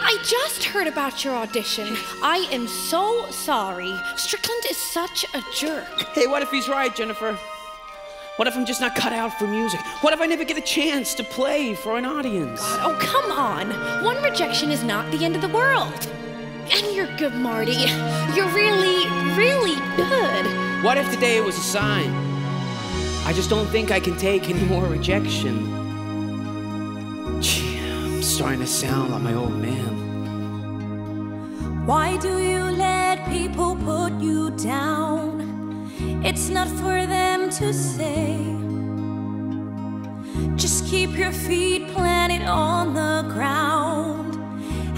I just heard about your audition. I am so sorry. Strickland is such a jerk. Hey, what if he's right, Jennifer? What if I'm just not cut out for music? What if I never get a chance to play for an audience? God, oh, come on. One rejection is not the end of the world. And you're good, Marty. You're really, really good. What if today was a sign? I just don't think I can take any more rejection. Gee, I'm starting to sound like my old man. Why do you let people put you down? It's not for them to say. Just keep your feet planted on the ground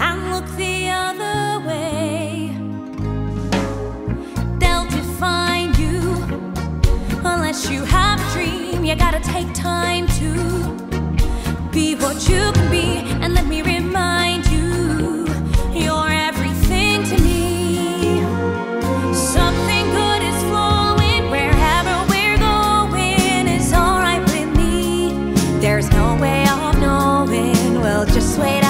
and look the other way. They'll define you unless you have a dream. You gotta take time to be what you can be. And let me remind you, you're everything to me. Something good is flowing wherever we're going. It's alright with me. There's no way of knowing. We'll just wait.